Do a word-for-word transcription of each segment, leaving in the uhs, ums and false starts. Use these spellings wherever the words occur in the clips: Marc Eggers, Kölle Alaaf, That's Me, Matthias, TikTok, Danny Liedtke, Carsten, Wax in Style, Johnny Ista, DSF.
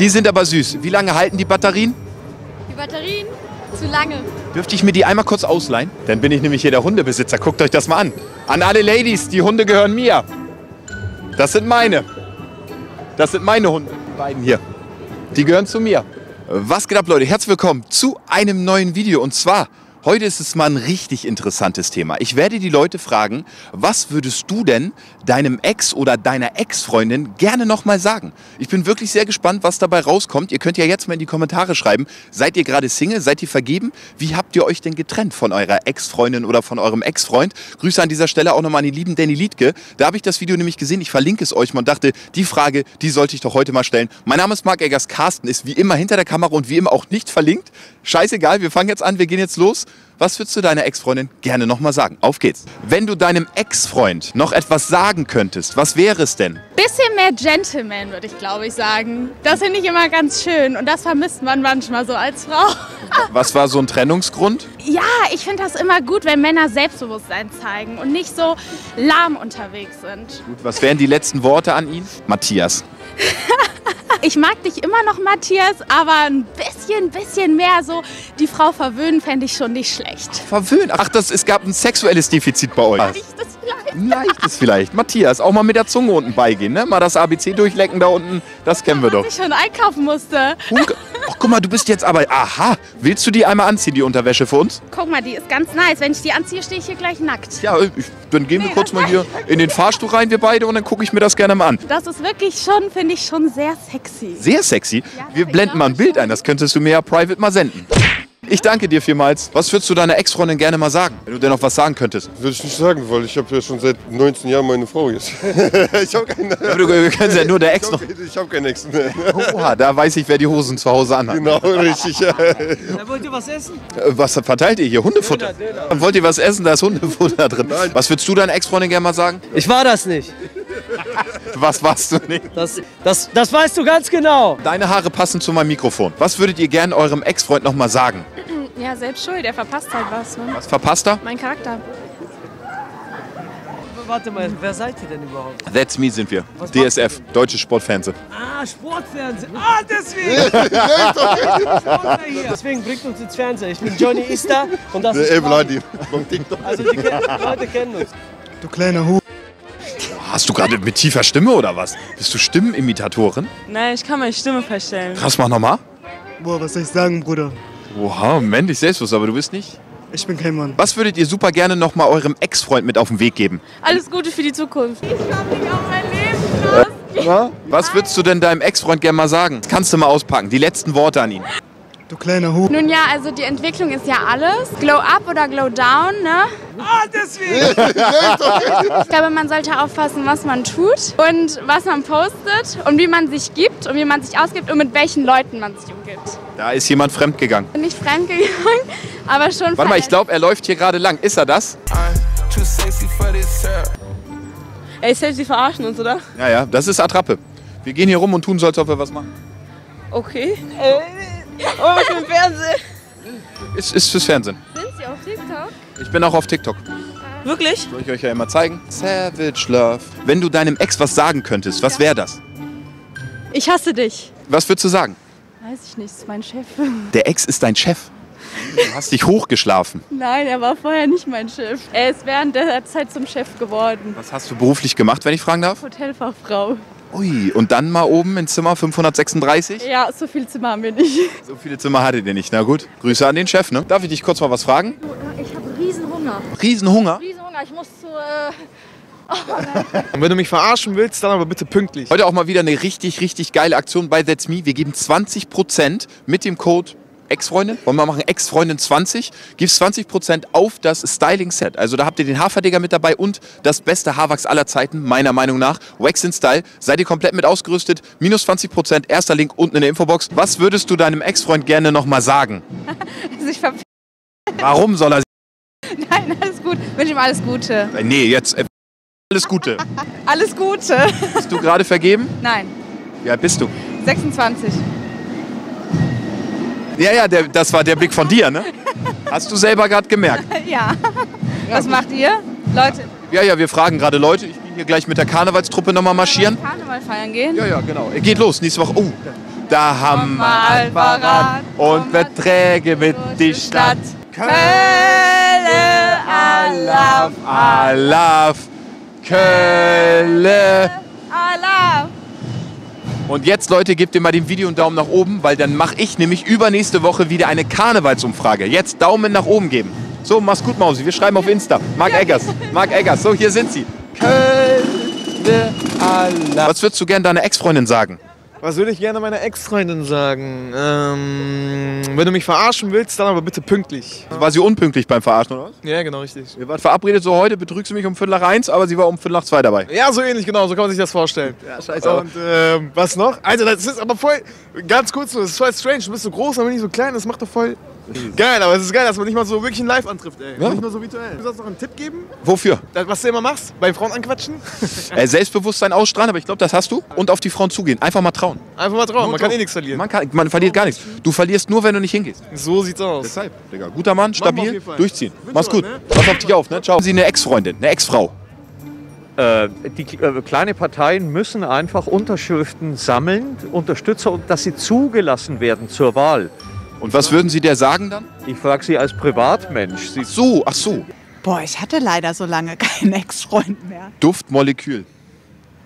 Die sind aber süß. Wie lange halten die Batterien? Die Batterien? Zu lange. Dürfte ich mir die einmal kurz ausleihen? Dann bin ich nämlich hier der Hundebesitzer. Guckt euch das mal an. An alle Ladies, die Hunde gehören mir. Das sind meine. Das sind meine Hunde, die beiden hier. Die gehören zu mir. Was geht ab, Leute? Herzlich willkommen zu einem neuen Video. Und zwar, heute ist es mal ein richtig interessantes Thema. Ich werde die Leute fragen, was würdest du denn deinem Ex oder deiner Ex-Freundin gerne nochmal sagen? Ich bin wirklich sehr gespannt, was dabei rauskommt. Ihr könnt ja jetzt mal in die Kommentare schreiben, seid ihr gerade Single, seid ihr vergeben? Wie habt ihr euch denn getrennt von eurer Ex-Freundin oder von eurem Ex-Freund? Grüße an dieser Stelle auch nochmal an den lieben Danny Liedtke. Da habe ich das Video nämlich gesehen, ich verlinke es euch mal und dachte, die Frage, die sollte ich doch heute mal stellen. Mein Name ist Marc Eggers, Carsten ist wie immer hinter der Kamera und wie immer auch nicht verlinkt. Scheißegal, wir fangen jetzt an, wir gehen jetzt los. Was würdest du deiner Ex-Freundin gerne nochmal sagen? Auf geht's. Wenn du deinem Ex-Freund noch etwas sagen könntest, was wäre es denn? Bisschen mehr Gentleman, würde ich glaube ich sagen. Das finde ich immer ganz schön und das vermisst man manchmal so als Frau. Was war so ein Trennungsgrund? Ja, ich finde das immer gut, wenn Männer Selbstbewusstsein zeigen und nicht so lahm unterwegs sind. Gut, was wären die letzten Worte an ihn? Matthias. Ich mag dich immer noch, Matthias, aber ein bisschen, bisschen mehr so die Frau verwöhnen, fände ich schon nicht schlecht. Verwöhnen? Ach, das, es gab ein sexuelles Defizit bei euch. Leichtes vielleicht. Ein leichtes vielleicht. Matthias, auch mal mit der Zunge unten beigehen, ne? Mal das A B C durchlecken da unten, das kennen wir doch. Ich schon einkaufen musste. Ach, guck mal, du bist jetzt aber, aha, willst du die einmal anziehen, die Unterwäsche für uns? Guck mal, die ist ganz nice. Wenn ich die anziehe, stehe ich hier gleich nackt. Ja, ich, dann gehen wir nee, kurz mal hier in den Fahrstuhl rein, wir beide, und dann gucke ich mir das gerne mal an. Das ist wirklich schon, finde ich, schon sehr sexy. Sehr sexy. Ja, wir blenden mal ein Bild ein, das könntest du mir ja private mal senden. Ich danke dir vielmals. Was würdest du deiner Ex-Freundin gerne mal sagen, wenn du denn noch was sagen könntest? Würde ich nicht sagen, weil ich habe ja schon seit neunzehn Jahren meine Frau jetzt. Ich habe keine. Aber du, wir können ja nur der Ex ich noch. Hab, ich habe keinen Ex mehr. Oha, da weiß ich, wer die Hosen zu Hause anhat. Genau, richtig. Ja. Da wollt ihr was essen? Was verteilt ihr hier? Hundefutter? Döner, Döner. Wollt ihr was essen? Da ist Hundefutter drin. Nein. Was würdest du deiner Ex-Freundin gerne mal sagen? Ich war das nicht. Was warst du nicht? Das, das, das weißt du ganz genau. Deine Haare passen zu meinem Mikrofon. Was würdet ihr gerne eurem Ex-Freund noch mal sagen? Ja, selbst schuld. Er verpasst halt was. Ne? Was verpasst er? Mein Charakter. Warte mal, wer seid ihr denn überhaupt? That's Me sind wir. Was D S F, Deutsches Sportfernsehen. Ah, Sportfernsehen. Ah, deswegen. Deswegen bringt uns ins Fernsehen. Ich bin Johnny Ista und das ist Martin. Also die Leute kennen uns. Du kleiner Hu. Hast du gerade mit tiefer Stimme oder was? Bist du Stimmenimitateurin? Nein, ich kann meine Stimme verstellen. Krass, mach nochmal. Boah, was soll ich sagen, Bruder? Wow, männlich selbstbewusst, aber du bist nicht? Ich bin kein Mann. Was würdet ihr super gerne nochmal eurem Ex-Freund mit auf den Weg geben? Alles Gute für die Zukunft. Ich glaube nicht auf mein Leben los. Was würdest du denn deinem Ex-Freund gerne mal sagen? Das kannst du mal auspacken, die letzten Worte an ihn. Du kleiner Hu. Nun ja, also die Entwicklung ist ja alles. Glow up oder glow down, ne? Ah, deswegen! Ich glaube, man sollte aufpassen, was man tut und was man postet und wie man sich gibt und wie man sich ausgibt und mit welchen Leuten man sich umgibt. Da ist jemand fremdgegangen. Nicht fremdgegangen, aber schon. Warte mal, ich glaube, er läuft hier gerade lang. Ist er das? Ey, selbst die verarschen uns, oder? Ja, ja, das ist Attrappe. Wir gehen hier rum und tun so, als ob wir was machen. Okay. Äh. Oh, ich bin Fernsehen. Ist, ist fürs Fernsehen. Sind Sie auf TikTok? Ich bin auch auf TikTok. Wirklich? Soll ich euch ja immer zeigen. Savage Love. Wenn du deinem Ex was sagen könntest, was wäre das? Ich hasse dich. Was würdest du sagen? Weiß ich nicht, das ist mein Chef. Der Ex ist dein Chef? Du hast dich hochgeschlafen. Nein, er war vorher nicht mein Chef. Er ist während der Zeit zum Chef geworden. Was hast du beruflich gemacht, wenn ich fragen darf? Hotelfachfrau. Ui, und dann mal oben ins Zimmer fünfhundertsechsunddreißig? Ja, so viele Zimmer haben wir nicht. So viele Zimmer hattet ihr nicht, na gut. Grüße an den Chef, ne? Darf ich dich kurz mal was fragen? Ich habe Riesenhunger. Riesenhunger? Riesenhunger, ich muss zu... Äh Oh nein. Und wenn du mich verarschen willst, dann aber bitte pünktlich. Heute auch mal wieder eine richtig, richtig geile Aktion bei That's Me. Wir geben zwanzig Prozent mit dem Code... Ex-Freundin, wollen wir machen, Ex-Freundin zwanzig, gibt's zwanzig Prozent auf das Styling-Set. Also da habt ihr den Haarverdicker mit dabei und das beste Haarwachs aller Zeiten, meiner Meinung nach, Wax in Style. Seid ihr komplett mit ausgerüstet, minus zwanzig Prozent, erster Link unten in der Infobox. Was würdest du deinem Ex-Freund gerne nochmal sagen? Also ich verp- Warum soll er... Nein, alles gut, wünsche ihm alles Gute. Nee, jetzt... Äh, alles Gute. Alles Gute. Bist du gerade vergeben? Nein. Wie alt bist du? sechsundzwanzig. Ja, ja, der, das war der Blick von dir, ne? Hast du selber gerade gemerkt? Ja. Was macht ihr? Leute? Ja, ja, wir fragen gerade Leute. Ich bin hier gleich mit der Karnevalstruppe nochmal marschieren. Karneval feiern gehen? Ja, ja, genau. Geht los, nächste Woche. Oh, da haben wir ein Parat und Verträge mit die Stadt. Kölle Alaaf, Alaaf, Kölle Alaaf. Und jetzt, Leute, gebt ihr mal dem Video einen Daumen nach oben, weil dann mache ich nämlich übernächste Woche wieder eine Karnevalsumfrage. Jetzt Daumen nach oben geben. So, mach's gut, Mausi. Wir schreiben auf Insta. Marc Eggers, Marc Eggers. So, hier sind sie. Kölle Alaaf. Was würdest du gerne deiner Ex-Freundin sagen? Was würde ich gerne meiner Ex-Freundin sagen? Ähm, wenn du mich verarschen willst, dann aber bitte pünktlich. War sie unpünktlich beim Verarschen, oder was? Ja, genau, richtig. Ihr wart verabredet, so heute betrügst du mich um Viertel nach eins, aber sie war um Viertel nach zwei dabei. Ja, so ähnlich, genau, so kann man sich das vorstellen. Ja, scheiße. Und äh, was noch? Alter, das ist aber voll, ganz kurz, das ist voll strange. Du bist so groß, aber nicht so klein, das macht doch voll... Geil, aber es ist geil, dass man nicht mal so wirklich einen Live antrifft, ey. Ja. Nicht nur so virtuell. Du sollst noch einen Tipp geben? Wofür? Das, was du immer machst, bei Frauen anquatschen? äh, Selbstbewusstsein ausstrahlen, aber ich glaube, das hast du. Und auf die Frauen zugehen. Einfach mal trauen. Einfach mal trauen, man, man kann eh nichts verlieren. Man, kann, man verliert gar nichts. Du verlierst nur, wenn du nicht hingehst. So sieht's aus. Deshalb, Digga. Guter Mann, stabil, durchziehen. Wünsch Mach's gut. Ne? Pass auf dich auf, ne? Ciao. Haben Sie eine Ex-Freundin, eine Ex-Frau? Die äh, kleinen Parteien müssen einfach Unterschriften sammeln, Unterstützer, dass sie zugelassen werden zur Wahl. Und was würden Sie der sagen dann? Ich frage Sie als Privatmensch. Sie ach so, ach so. Boah, ich hatte leider so lange keinen Ex-Freund mehr. Duftmolekül.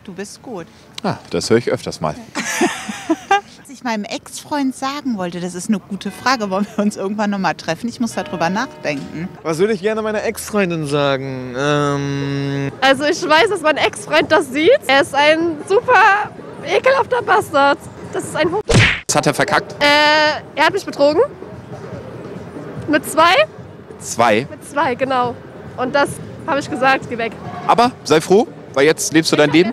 Du bist gut. Ah, das höre ich öfters mal. Was ich meinem Ex-Freund sagen wollte, das ist eine gute Frage. Wollen wir uns irgendwann nochmal treffen? Ich muss darüber nachdenken. Was würde ich gerne meiner Ex-Freundin sagen? Ähm also ich weiß, dass mein Ex-Freund das sieht. Er ist ein super ekelhafter Bastard. Das ist ein Hoch. Hat er verkackt? Äh, er hat mich betrogen. Mit zwei. Zwei? Mit zwei, genau. Und das habe ich gesagt, geh weg. Aber sei froh, weil jetzt lebst du ich dein Leben.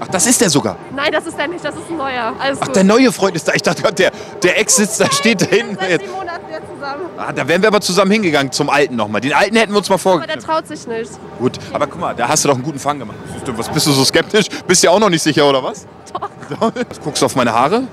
Ach, das ist der sogar? Nein, das ist der nicht, das ist ein neuer. Alles Ach, gut. Der neue Freund ist da. Ich dachte, der, der Ex sitzt da, steht da hinten. Seit sieben Monaten wieder zusammen. Ah, da wären wir aber zusammen hingegangen zum Alten nochmal. Den Alten hätten wir uns mal vorgenommen. Aber der traut sich nicht. Gut, aber guck mal, da hast du doch einen guten Fang gemacht. Was bist du so skeptisch? Bist du ja auch noch nicht sicher, oder was? Doch. Was, guckst du auf meine Haare?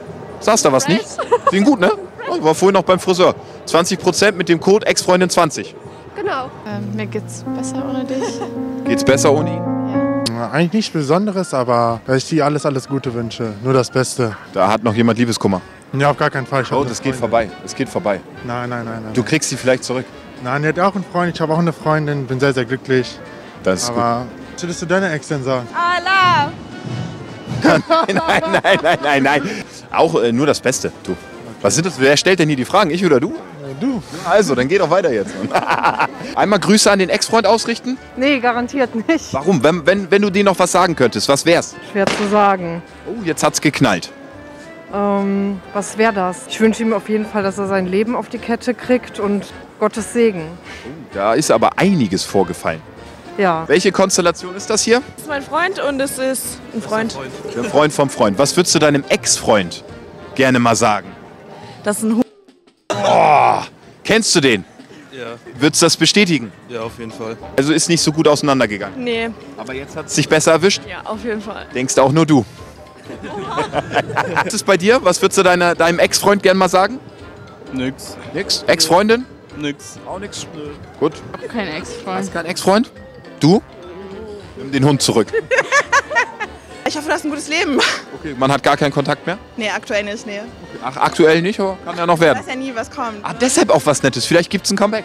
Saß da was nicht? Sehen gut, ne? Oh, ich war vorhin noch beim Friseur. zwanzig Prozent mit dem Code Ex-Freundin zwanzig. Genau. Ähm, mir geht's besser ohne dich. Geht's besser ohne ihn? Ja. Eigentlich nichts Besonderes, aber ich dir alles, alles Gute wünsche. Nur das Beste. Da hat noch jemand Liebeskummer. Ja, auf gar keinen Fall. Oh, das geht vorbei. Es geht vorbei. Nein, nein, nein, nein. Du kriegst sie vielleicht zurück. Nein, die hat auch einen Freund. Ich habe auch eine Freundin. Bin sehr, sehr glücklich. Das ist aber gut. Was würdest du deiner Ex denn sagen? Allah! Nein, nein, nein, nein, nein, nein. Auch äh, nur das Beste, du. Okay. Was sind das? Wer stellt denn hier die Fragen? Ich oder du? Du. Also, dann geh doch weiter jetzt. Einmal Grüße an den Ex-Freund ausrichten? Nee, garantiert nicht. Warum? Wenn, wenn, wenn du dir noch was sagen könntest, was wär's? Schwer zu sagen. Oh, jetzt hat's geknallt. Ähm, was wäre das? Ich wünsche ihm auf jeden Fall, dass er sein Leben auf die Kette kriegt und Gottes Segen. Oh, da ist aber einiges vorgefallen. Ja. Welche Konstellation ist das hier? Das ist mein Freund und es ist ein Freund. Ist ein Freund. Der Freund vom Freund. Was würdest du deinem Ex-Freund gerne mal sagen? Das ist ein H oh, kennst du den? Ja. Würdest du das bestätigen? Ja, auf jeden Fall. Also ist nicht so gut auseinandergegangen? Nee. Aber jetzt hat es sich besser erwischt? Ja, auf jeden Fall. Denkst auch nur du? Was ist bei dir? Was würdest du deiner, deinem Ex-Freund gerne mal sagen? Nix. Nix? Ex-Freundin? Nix. Auch nix? Nö. Gut. Kein Ex-Freund. Hast du keinen Ex-Freund? Du? Nimm den Hund zurück. Ich hoffe, du hast ein gutes Leben. Okay, man hat gar keinen Kontakt mehr? Nee, aktuell nicht, nee. Okay. Ach, aktuell nicht, aber kann ja noch werden. Ich weiß ja nie, was kommt. Ah, deshalb auch was Nettes. Vielleicht gibt's ein Comeback.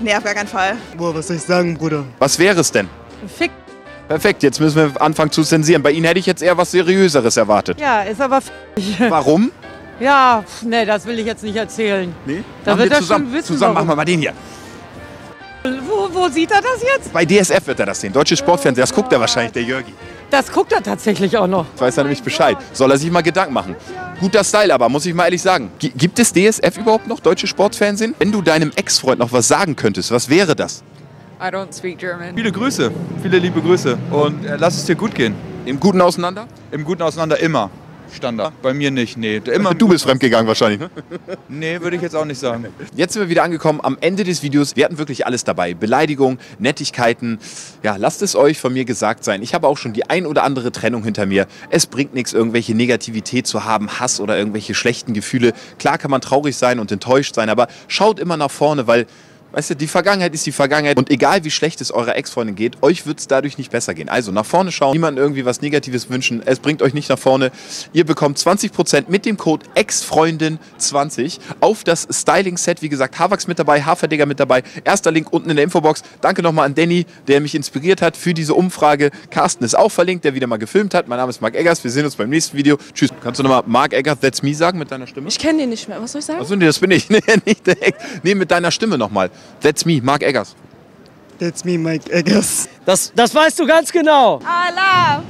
Nee, auf gar keinen Fall. Boah, was soll ich sagen, Bruder? Was wäre es denn? Ein Fick. Perfekt, jetzt müssen wir anfangen zu zensieren. Bei Ihnen hätte ich jetzt eher was Seriöseres erwartet. Ja, ist aber fick. Warum? Ja, nee, das will ich jetzt nicht erzählen. Nee? Da wird er zusammen, schon wissen, zusammen machen wir mal den hier. Wo, wo sieht er das jetzt? Bei D S F wird er das sehen, Deutsches Sportfernsehen. Das guckt er wahrscheinlich, der Jörgi. Das guckt er tatsächlich auch noch. Jetzt weiß er nämlich Bescheid. Soll er sich mal Gedanken machen. Guter Style aber, muss ich mal ehrlich sagen. G- gibt es D S F überhaupt noch, Deutsches Sportfernsehen? Wenn du deinem Ex-Freund noch was sagen könntest, was wäre das? I don't speak German. Viele Grüße, viele liebe Grüße. Und äh, lass es dir gut gehen. Im Guten auseinander? Im Guten auseinander immer. Standard. Bei mir nicht, nee. Immer du bist fremdgegangen wahrscheinlich, ne? Nee, würde ich jetzt auch nicht sagen. Jetzt sind wir wieder angekommen am Ende des Videos. Wir hatten wirklich alles dabei. Beleidigung, Nettigkeiten. Ja, lasst es euch von mir gesagt sein. Ich habe auch schon die ein oder andere Trennung hinter mir. Es bringt nichts, irgendwelche Negativität zu haben, Hass oder irgendwelche schlechten Gefühle. Klar kann man traurig sein und enttäuscht sein, aber schaut immer nach vorne, weil... Weißt du, die Vergangenheit ist die Vergangenheit. Und egal wie schlecht es eurer Ex-Freundin geht, euch wird es dadurch nicht besser gehen. Also nach vorne schauen, niemandem irgendwie was Negatives wünschen. Es bringt euch nicht nach vorne. Ihr bekommt zwanzig Prozent mit dem Code Ex Freundin zwanzig auf das Styling-Set. Wie gesagt, Haarwachs mit dabei, Haarverdecker mit dabei. Erster Link unten in der Infobox. Danke nochmal an Danny, der mich inspiriert hat für diese Umfrage. Carsten ist auch verlinkt, der wieder mal gefilmt hat. Mein Name ist Marc Eggers. Wir sehen uns beim nächsten Video. Tschüss. Kannst du nochmal Marc Eggers That's Me sagen mit deiner Stimme? Ich kenne den nicht mehr. Was soll ich sagen? Achso, nee, das bin ich. Nee, nicht der Ex. Nee, mit deiner Stimme nochmal. That's Me, Marc Eggers. That's Me, Marc Eggers. Das, das weißt du ganz genau. Alaaf.